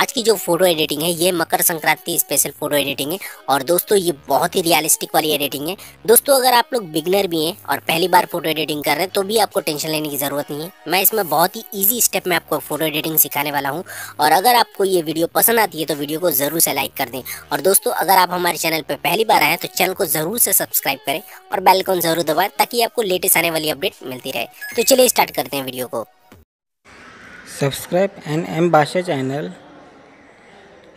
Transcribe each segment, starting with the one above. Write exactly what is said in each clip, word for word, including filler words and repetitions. आज की जो फोटो एडिटिंग है ये Makar Sankranti special photo editing है और दोस्तों ये बहुत ही रियलिस्टिक वाली एडिटिंग है। दोस्तों अगर आप लोग बिगनर भी हैं और पहली बार फोटो एडिटिंग कर रहे हैं तो भी आपको टेंशन लेने की ज़रूरत नहीं है। मैं इसमें बहुत ही ईजी स्टेप में आपको फोटो एडिटिंग सिखाने वाला हूँ। और अगर आपको ये वीडियो पसंद आती है तो वीडियो को ज़रूर से लाइक कर दें। और दोस्तों अगर आप हमारे चैनल पर पहली बार आए तो चैनल को ज़रूर से सब्सक्राइब करें और बेल आइकन ज़रूर दबाएँ ताकि आपको लेटेस्ट आने वाली अपडेट मिलती रहे। तो चलिए स्टार्ट करते हैं वीडियो को। Subscribe N M Baadshah channel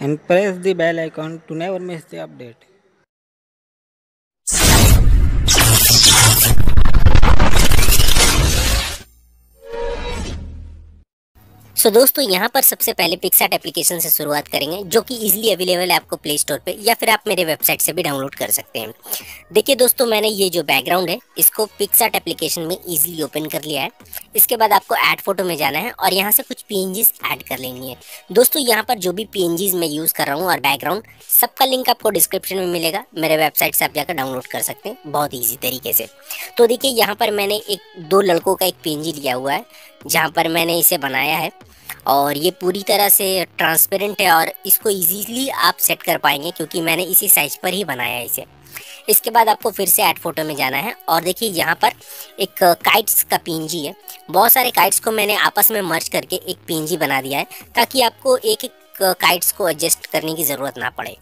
and press the bell icon to never miss the update. So so, दोस्तों यहाँ पर सबसे पहले पिक्सआर्ट एप्लीकेशन से शुरुआत करेंगे जो कि इजीली अवेलेबल है आपको प्ले स्टोर पे या फिर आप मेरे वेबसाइट से भी डाउनलोड कर सकते हैं। देखिए दोस्तों मैंने ये जो बैकग्राउंड है इसको पिक्सआर्ट एप्लीकेशन में इजीली ओपन कर लिया है। इसके बाद आपको ऐड फोटो में जाना है और यहाँ से कुछ पी एन जीज ऐड कर लेनी है। दोस्तों यहाँ पर जो भी पी एन जीज मैं यूज़ कर रहा हूँ और बैकग्राउंड सबका लिंक आपको डिस्क्रिप्शन में मिलेगा। मेरे वेबसाइट से आप जाकर डाउनलोड कर सकते हैं बहुत ईजी तरीके से। तो देखिए यहाँ पर मैंने एक दो लड़कों का एक पी एन जी लिया हुआ है जहाँ पर मैंने इसे बनाया है और ये पूरी तरह से ट्रांसपेरेंट है और इसको इजीली आप सेट कर पाएंगे क्योंकि मैंने इसी साइज पर ही बनाया है इसे। इसके बाद आपको फिर से ऐड फोटो में जाना है और देखिए यहाँ पर एक काइट्स का पीएनजी है। बहुत सारे काइट्स को मैंने आपस में मर्ज करके एक पीएनजी बना दिया है ताकि आपको एक एक काइट्स को एडजस्ट करने की ज़रूरत ना पड़े।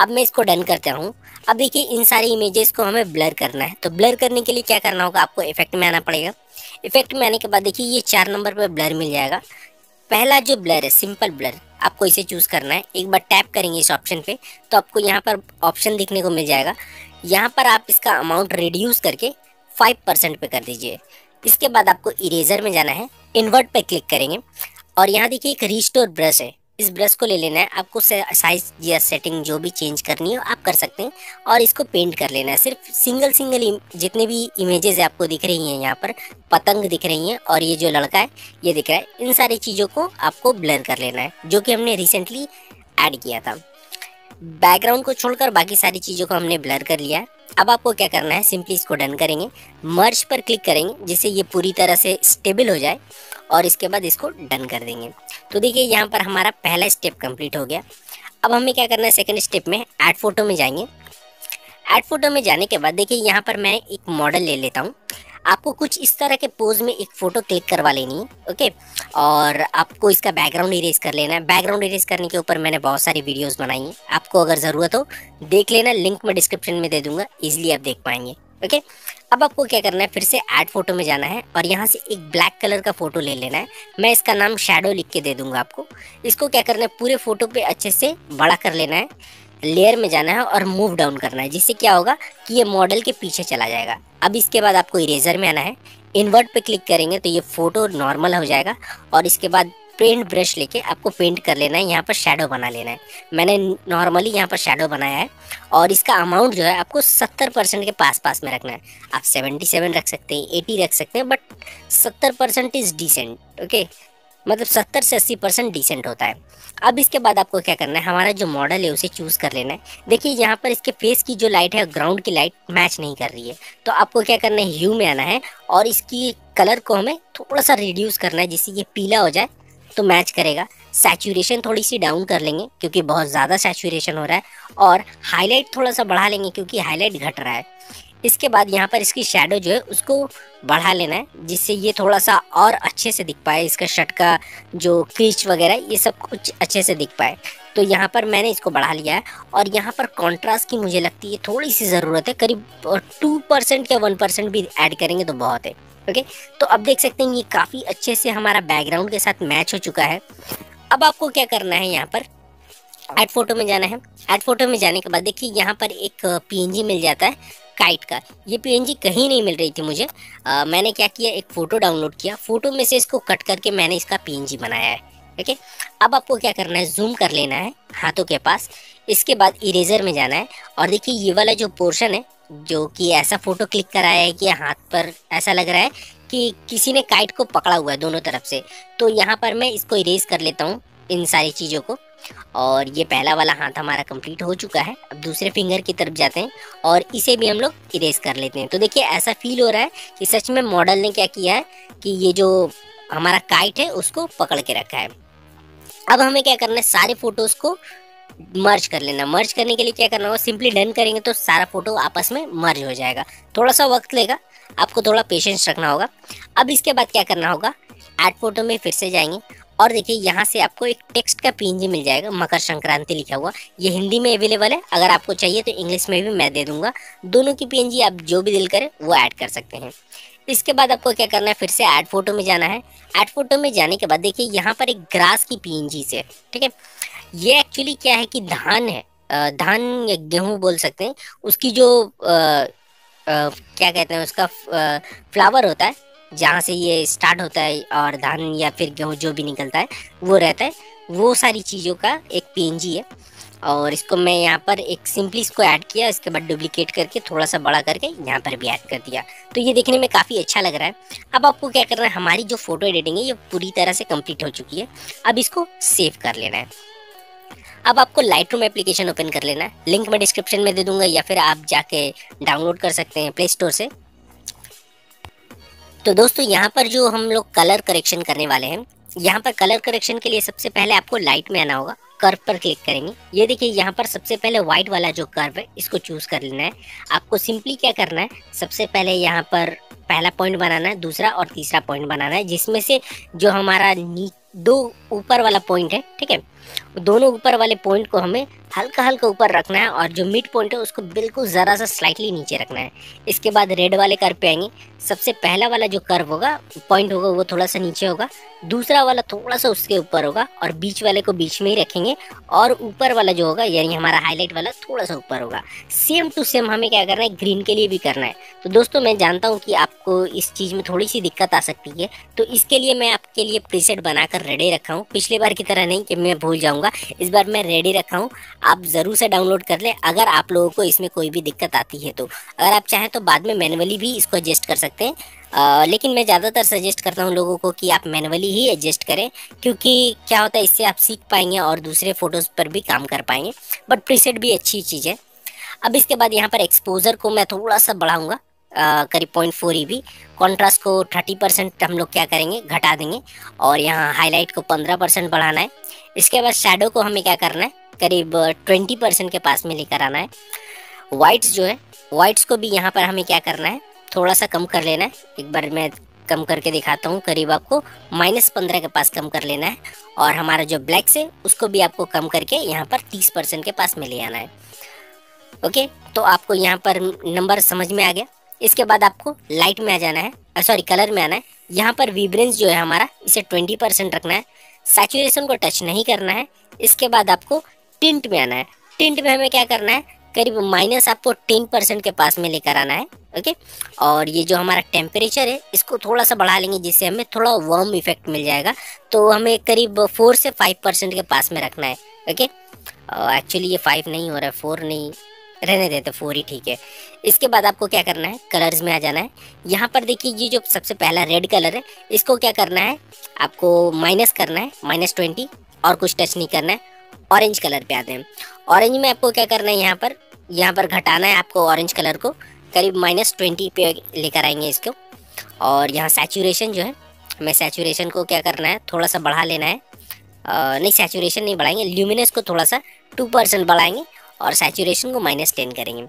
अब मैं इसको डन करता हूँ। अब देखिए इन सारी इमेजेस को हमें ब्लर करना है। तो ब्लर करने के लिए क्या करना होगा, आपको इफेक्ट में आना पड़ेगा। इफेक्ट में आने के बाद देखिए ये चार नंबर पर ब्लर मिल जाएगा। पहला जो ब्लर है सिंपल ब्लर आपको इसे चूज़ करना है। एक बार टैप करेंगे इस ऑप्शन पे तो आपको यहाँ पर ऑप्शन दिखने को मिल जाएगा। यहाँ पर आप इसका अमाउंट रिड्यूस करके फाइव परसेंट पे कर दीजिए। इसके बाद आपको इरेजर में जाना है, इन्वर्ट पे क्लिक करेंगे और यहाँ देखिए एक रिस्टोर ब्रश है। इस ब्रश को ले लेना है, आपको साइज या सेटिंग जो भी चेंज करनी हो आप कर सकते हैं और इसको पेंट कर लेना है। सिर्फ सिंगल सिंगल जितने भी इमेजेस आपको दिख रही हैं, यहाँ पर पतंग दिख रही हैं और ये जो लड़का है ये दिख रहा है, इन सारी चीज़ों को आपको ब्लर कर लेना है जो कि हमने रिसेंटली ऐड किया था। बैकग्राउंड को छोड़कर बाकी सारी चीज़ों को हमने ब्लर कर लिया है। अब आपको क्या करना है, सिंपली इसको डन करेंगे, मर्ज पर क्लिक करेंगे जिससे ये पूरी तरह से स्टेबल हो जाए और इसके बाद इसको डन कर देंगे। तो देखिए यहाँ पर हमारा पहला स्टेप कंप्लीट हो गया। अब हमें क्या करना है, सेकंड स्टेप में ऐड फोटो में जाएंगे। ऐड फोटो में जाने के बाद देखिए यहाँ पर मैं एक मॉडल ले लेता हूँ। आपको कुछ इस तरह के पोज में एक फ़ोटो क्लिक करवा लेनी है, ओके। और आपको इसका बैकग्राउंड इरेज कर लेना है। बैकग्राउंड इरेज करने के ऊपर मैंने बहुत सारी वीडियोस बनाई हैं, आपको अगर ज़रूरत हो देख लेना, लिंक मैं डिस्क्रिप्शन में दे दूंगा, इजीली आप देख पाएंगे, ओके। अब आपको क्या करना है, फिर से ऐड फोटो में जाना है और यहाँ से एक ब्लैक कलर का फ़ोटो ले लेना है। मैं इसका नाम शैडो लिख के दे दूँगा आपको। इसको क्या करना है, पूरे फ़ोटो पर अच्छे से बड़ा कर लेना है, लेयर में जाना है और मूव डाउन करना है जिससे क्या होगा कि ये मॉडल के पीछे चला जाएगा। अब इसके बाद आपको इरेजर में आना है, इन्वर्ट पे क्लिक करेंगे तो ये फ़ोटो नॉर्मल हो जाएगा और इसके बाद पेंट ब्रश लेके आपको पेंट कर लेना है, यहाँ पर शैडो बना लेना है। मैंने नॉर्मली यहाँ पर शैडो बनाया है और इसका अमाउंट जो है आपको सत्तर परसेंट के पास पास में रखना है। आप सेवेंटी सेवन रख सकते हैं, एटी रख सकते हैं, बट सत्तर परसेंट इज़ डिसेंट, ओके। मतलब सत्तर से अस्सी परसेंट डिसेंट होता है। अब इसके बाद आपको क्या करना है, हमारा जो मॉडल है उसे चूज़ कर लेना है। देखिए यहाँ पर इसके फेस की जो लाइट है ग्राउंड की लाइट मैच नहीं कर रही है तो आपको क्या करना है, ह्यू में आना है और इसकी कलर को हमें थोड़ा सा रिड्यूस करना है जिससे ये पीला हो जाए तो मैच करेगा। सैचुरेशन थोड़ी सी डाउन कर लेंगे क्योंकि बहुत ज़्यादा सैचुरेशन हो रहा है और हाईलाइट थोड़ा सा बढ़ा लेंगे क्योंकि हाईलाइट घट रहा है। इसके बाद यहाँ पर इसकी शैडो जो है उसको बढ़ा लेना है जिससे ये थोड़ा सा और अच्छे से दिख पाए, इसका शर्ट का जो क्रीच वगैरह ये सब कुछ अच्छे से दिख पाए। तो यहाँ पर मैंने इसको बढ़ा लिया है और यहाँ पर कंट्रास्ट की मुझे लगती है थोड़ी सी ज़रूरत है, करीब टू परसेंट या वन परसेंट भी ऐड करेंगे तो बहुत है, ओके। तो अब देख सकते हैं ये काफ़ी अच्छे से हमारा बैकग्राउंड के साथ मैच हो चुका है। अब आपको क्या करना है, यहाँ पर ऐड फोटो में जाना है। ऐड फोटो में जाने के बाद देखिए यहाँ पर एक पीएनजी मिल जाता है काइट का। ये पीएनजी कहीं नहीं मिल रही थी मुझे। आ, मैंने क्या किया, एक फ़ोटो डाउनलोड किया, फ़ोटो में से इसको कट करके मैंने इसका पीएनजी बनाया है, ठीक है। अब आपको क्या करना है, जूम कर लेना है हाथों के पास, इसके बाद इरेजर में जाना है और देखिए ये वाला जो पोर्शन है जो कि ऐसा फ़ोटो क्लिक कराया है कि हाथ पर ऐसा लग रहा है कि किसी ने काइट को पकड़ा हुआ है दोनों तरफ से। तो यहाँ पर मैं इसको इरेज कर लेता हूँ इन सारी चीज़ों को और ये पहला वाला हाथ हमारा कंप्लीट हो चुका है। अब दूसरे फिंगर की तरफ जाते हैं और इसे भी हम लोग इरेज कर लेते हैं। तो देखिए ऐसा फील हो रहा है कि सच में मॉडल ने क्या किया है कि ये जो हमारा काइट है उसको पकड़ के रखा है। अब हमें क्या करना है, सारे फोटोज को मर्ज कर लेना। मर्ज करने के लिए क्या करना होगा, सिंपली डन करेंगे तो सारा फोटो आपस में मर्ज हो जाएगा। थोड़ा सा वक्त लेगा, आपको थोड़ा पेशेंस रखना होगा। अब इसके बाद क्या करना होगा, ऐड फोटो में फिर से जाएंगे और देखिए यहाँ से आपको एक टेक्स्ट का पीएनजी मिल जाएगा, मकर संक्रांति लिखा हुआ। ये हिंदी में अवेलेबल है, अगर आपको चाहिए तो इंग्लिश में भी मैं दे दूंगा। दोनों की पीएनजी आप जो भी दिल करें वो ऐड कर सकते हैं। इसके बाद आपको क्या करना है, फिर से ऐड फोटो में जाना है। ऐड फोटो में जाने के बाद देखिए यहाँ पर एक ग्रास की पीएनजी से, ठीक है, ये एक्चुअली क्या है कि धान है, धान या गेहूँ बोल सकते हैं। उसकी जो आ, आ, क्या कहते हैं उसका आ, फ्लावर होता है, जहाँ से ये स्टार्ट होता है और धान या फिर गेहूँ जो भी निकलता है वो रहता है। वो सारी चीज़ों का एक पीएनजी है और इसको मैं यहाँ पर एक सिंपली इसको ऐड किया, इसके बाद डुप्लीकेट करके थोड़ा सा बड़ा करके यहाँ पर भी ऐड कर दिया। तो ये देखने में काफ़ी अच्छा लग रहा है। अब आपको क्या करना है, हमारी जो फ़ोटो एडिटिंग है ये पूरी तरह से कम्प्लीट हो चुकी है। अब इसको सेव कर लेना है। अब आपको लाइटरूम एप्लीकेशन ओपन कर लेना है, लिंक मैं डिस्क्रिप्शन में दे दूंगा या फिर आप जाके डाउनलोड कर सकते हैं प्ले स्टोर से। तो दोस्तों यहाँ पर जो हम लोग कलर करेक्शन करने वाले हैं, यहाँ पर कलर करेक्शन के लिए सबसे पहले आपको लाइट में आना होगा, कर्व पर क्लिक करेंगे। ये देखिए यहाँ पर सबसे पहले व्हाइट वाला जो कर्व है इसको चूज़ कर लेना है। आपको सिंपली क्या करना है, सबसे पहले यहाँ पर पहला पॉइंट बनाना है, दूसरा और तीसरा पॉइंट बनाना है, जिसमें से जो हमारा नी दो ऊपर वाला पॉइंट है, ठीक है, दोनों ऊपर वाले पॉइंट को हमें हल्का हल्का ऊपर रखना है और जो मिड पॉइंट है उसको बिल्कुल ज़रा सा स्लाइटली नीचे रखना है। इसके बाद रेड वाले कर्व पे आएंगे, सबसे पहला वाला जो कर्व होगा, पॉइंट होगा, वो थोड़ा सा नीचे होगा, दूसरा वाला थोड़ा सा उसके ऊपर होगा और बीच वाले को बीच में ही रखेंगे और ऊपर वाला जो होगा यानी हमारा हाईलाइट वाला थोड़ा सा ऊपर होगा। सेम टू सेम हमें क्या करना है, ग्रीन के लिए भी करना है। तो दोस्तों मैं जानता हूँ कि आपको इस चीज़ में थोड़ी सी दिक्कत आ सकती है, तो इसके लिए मैं आपके लिए प्रीसेट बनाकर रेडी रखा हूँ। पिछले बार की तरह नहीं कि मैं भूल जाऊँगा, इस बार मैं रेडी रखा हूँ, आप ज़रूर से डाउनलोड कर लें अगर आप लोगों को इसमें कोई भी दिक्कत आती है तो। अगर आप चाहें तो बाद में मैनुअली भी इसको एडजस्ट कर सकते हैं, आ, लेकिन मैं ज़्यादातर सजेस्ट करता हूं लोगों को कि आप मैनुअली ही एडजस्ट करें, क्योंकि क्या होता है इससे आप सीख पाएंगे और दूसरे फ़ोटोज़ पर भी काम कर पाएंगे। बट प्रीसेट भी अच्छी चीज़ है। अब इसके बाद यहाँ पर एक्सपोजर को मैं थोड़ा सा बढ़ाऊँगा, करीब point four E B. Contrast को थर्टी परसेंट हम लोग क्या करेंगे, घटा देंगे और यहाँ हाईलाइट को पंद्रह परसेंट बढ़ाना है। इसके बाद शेडो को हमें क्या करना है, करीब ट्वेंटी परसेंट के पास में लेकर आना है। वाइट्स जो है, वाइट्स को भी यहाँ पर हमें क्या करना है, थोड़ा सा कम कर लेना है। एक बार मैं कम करके दिखाता हूँ, करीब आपको माइनस पंद्रह के पास कम कर लेना है। और हमारा जो ब्लैक्स है उसको भी आपको कम करके यहाँ पर तीस परसेंट के पास में ले आना है। ओके, तो आपको यहाँ पर नंबर समझ में आ गया। इसके बाद आपको लाइट में आ जाना है, सॉरी कलर में आना है। यहाँ पर विब्रेंस जो है हमारा, इसे ट्वेंटी परसेंट रखना है, सैचुरेशन को टच नहीं करना है। इसके बाद आपको टिंट में आना है। टिंट में हमें क्या करना है, करीब माइनस आपको टेन परसेंट के पास में लेकर आना है। ओके, और ये जो हमारा टेम्परेचर है इसको थोड़ा सा बढ़ा लेंगे, जिससे हमें थोड़ा वार्म इफेक्ट मिल जाएगा। तो हमें करीब फोर से फाइव परसेंट के पास में रखना है। ओके, एक्चुअली ये फाइव नहीं हो रहा है, फोर नहीं, रहने देते, फोर ही ठीक है। इसके बाद आपको क्या करना है, कलर्स में आ जाना है। यहाँ पर देखिए ये जो सबसे पहला रेड कलर है इसको क्या करना है, आपको माइनस करना है, माइनस ट्वेंटी, और कुछ टच नहीं करना है। ऑरेंज कलर पे आते हैं, ऑरेंज में आपको क्या करना है, यहाँ पर यहाँ पर घटाना है आपको ऑरेंज कलर को, करीब माइनस ट्वेंटी पे लेकर आएंगे इसको। और यहाँ सैचुरेशन जो है, हमें सैचुरेशन को क्या करना है, थोड़ा सा बढ़ा लेना है। आ, नहीं, सैचुरेशन नहीं बढ़ाएंगे, ल्यूमिनेंस को थोड़ा सा टू परसेंट बढ़ाएंगे और सैचुरेशन को माइनस टेन करेंगे।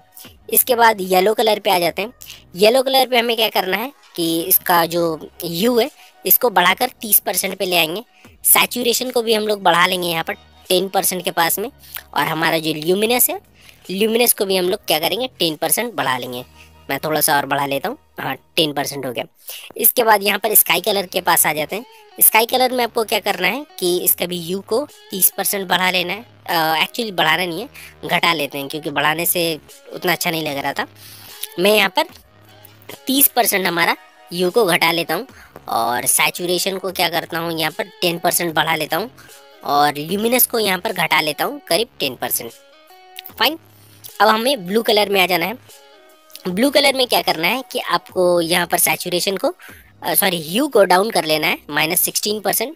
इसके बाद येलो कलर पे आ जाते हैं। येलो कलर पे हमें क्या करना है कि इसका जो यू है इसको बढ़ाकर तीस परसेंट पर ले आएंगे। सैचुरेशन को भी हम लोग बढ़ा लेंगे यहाँ पर टेन परसेंट के पास में, और हमारा जो ल्यूमिनेंस है, ल्यूमिनेंस को भी हम लोग क्या करेंगे, टेन परसेंट बढ़ा लेंगे। मैं थोड़ा सा और बढ़ा लेता हूँ, हाँ टेन परसेंट हो गया। इसके बाद यहाँ पर स्काई कलर के पास आ जाते हैं। स्काई कलर में आपको क्या करना है कि इसका भी यू को तीस परसेंट बढ़ा लेना है। एक्चुअली बढ़ाना नहीं है, घटा लेते हैं, क्योंकि बढ़ाने से उतना अच्छा नहीं लग रहा था। मैं यहाँ पर तीस परसेंट हमारा यू को घटा लेता हूँ और सैचुरेशन को क्या करता हूँ, यहाँ पर टेन परसेंट बढ़ा लेता हूँ और ल्यूमिनेंस को यहाँ पर घटा लेता हूँ करीब टेन परसेंट। फाइन, अब हमें ब्लू कलर में आ जाना है। ब्लू कलर में क्या करना है कि आपको यहाँ पर सैचुरेशन को, सॉरी ह्यू को डाउन कर लेना है माइनस सिक्सटीन परसेंट,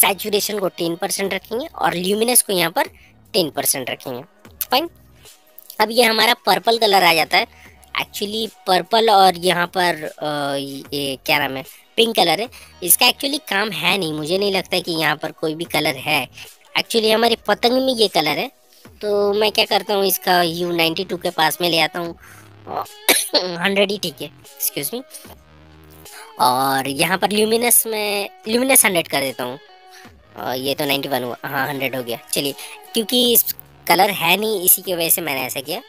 सैचुरेशन को टेन परसेंट रखेंगे और ल्यूमिनेंस को यहाँ पर टेन परसेंट रखेंगे। फाइन, अब ये हमारा पर्पल कलर आ जाता है। एक्चुअली पर्पल और यहाँ पर आ, ये क्या नाम है, पिंक कलर है, इसका एक्चुअली काम है नहीं, मुझे नहीं लगता कि यहाँ पर कोई भी कलर है। एक्चुअली हमारे पतंग में ये कलर है, तो मैं क्या करता हूँ इसका यू नाइन्टी टू के पास में ले आता हूँ, हंड्रेड ही ठीक है, एक्सक्यूज मी। और यहाँ पर ल्यूमिनस में ल्यूमिनस हंड्रेड कर देता हूँ, और ये तो नाइन्टी वन हुआ, हाँ हंड्रेड हो गया। चलिए, क्योंकि इस कलर है नहीं इसी की वजह से मैंने ऐसा किया,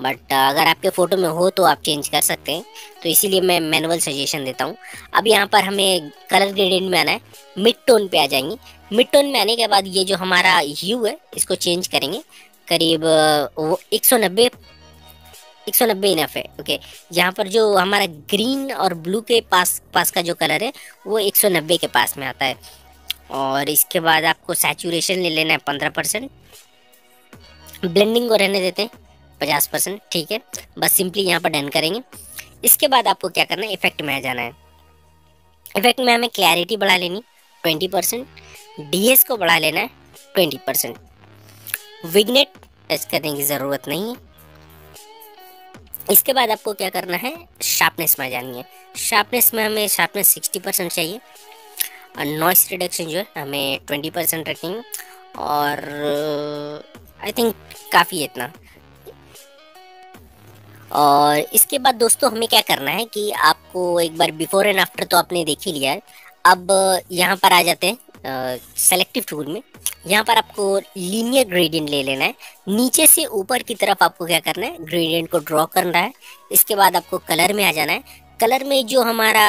बट अगर आपके फ़ोटो में हो तो आप चेंज कर सकते हैं, तो इसीलिए मैं मैनुअल सजेशन देता हूँ। अब यहाँ पर हमें कलर ग्रेडियंट में आना है, मिड टोन पे आ जाएंगे। मिड टोन में आने के बाद ये जो हमारा ह्यू है इसको चेंज करेंगे, करीब वो एक सौ नब्बे एक सौ नब्बे इनफ है। ओके, यहाँ पर जो हमारा ग्रीन और ब्लू के पास पास का जो कलर है वो एक सौ नब्बे के पास में आता है। और इसके बाद आपको सैचुरेशन ले लेना है पंद्रह परसेंट, ब्लेंडिंग को रहने देते हैं पचास परसेंट, ठीक है, बस सिंपली यहाँ पर डन करेंगे। इसके बाद आपको क्या करना है, इफेक्ट में आ जाना है। इफेक्ट में हमें क्लैरिटी बढ़ा लेनी बीस परसेंट, डीएस को बढ़ा लेना है बीस परसेंट, विग्नेट टच करने की ज़रूरत नहीं है। इसके बाद आपको क्या करना है, शार्पनेस में जानी है। शार्पनेस में हमें शार्पनेस साठ परसेंट चाहिए, और नॉइस रिडक्शन जो है हमें बीस परसेंट रखेंगे, और आई थिंक काफ़ी है इतना। और इसके बाद दोस्तों हमें क्या करना है कि आपको एक बार बिफोर एंड आफ्टर तो आपने देख ही लिया है। अब यहाँ पर आ जाते हैं सेलेक्टिव टूल में, यहाँ पर आपको लीनियर ग्रेडियंट ले लेना है। नीचे से ऊपर की तरफ आपको क्या करना है, ग्रेडियंट को ड्रॉ करना है। इसके बाद आपको कलर में आ जाना है। कलर में जो हमारा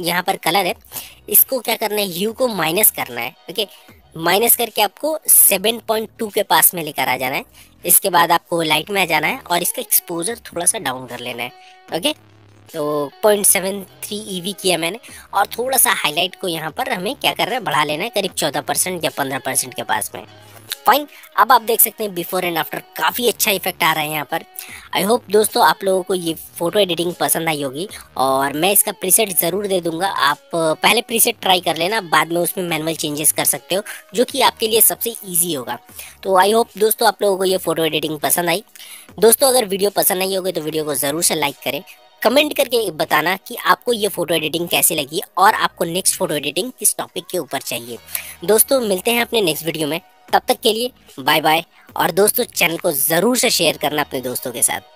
यहाँ पर कलर है इसको क्या करना है, ह्यू को माइनस करना है। ओके, माइनस करके आपको सात पॉइंट दो के पास में लेकर आ जाना है। इसके बाद आपको लाइट में आ जाना है और इसका एक्सपोजर थोड़ा सा डाउन कर लेना है। ओके, तो पॉइंट सेवन थ्री ईवी किया मैंने, और थोड़ा सा हाईलाइट को यहाँ पर हमें क्या करना है, बढ़ा लेना है करीब चौदह परसेंट या पंद्रह परसेंट के पास में। फाइन, अब आप देख सकते हैं बिफोर एंड आफ्टर काफ़ी अच्छा इफेक्ट आ रहा है यहाँ पर। आई होप दोस्तों आप लोगों को ये फ़ोटो एडिटिंग पसंद आई होगी, और मैं इसका प्रीसेट ज़रूर दे दूंगा। आप पहले प्रीसेट ट्राई कर लेना, बाद में उसमें मैनुअल चेंजेस कर सकते हो, जो कि आपके लिए सबसे ईजी होगा। तो आई होप दोस्तों आप लोगों को ये फ़ोटो एडिटिंग पसंद आई। दोस्तों अगर वीडियो पसंद आई होगी तो वीडियो को ज़रूर से लाइक करें, कमेंट करके बताना कि आपको ये फ़ोटो एडिटिंग कैसी लगी और आपको नेक्स्ट फ़ोटो एडिटिंग किस टॉपिक के ऊपर चाहिए। दोस्तों मिलते हैं अपने नेक्स्ट वीडियो में, तब तक के लिए बाय बाय। और दोस्तों चैनल को ज़रूर से शेयर करना अपने दोस्तों के साथ।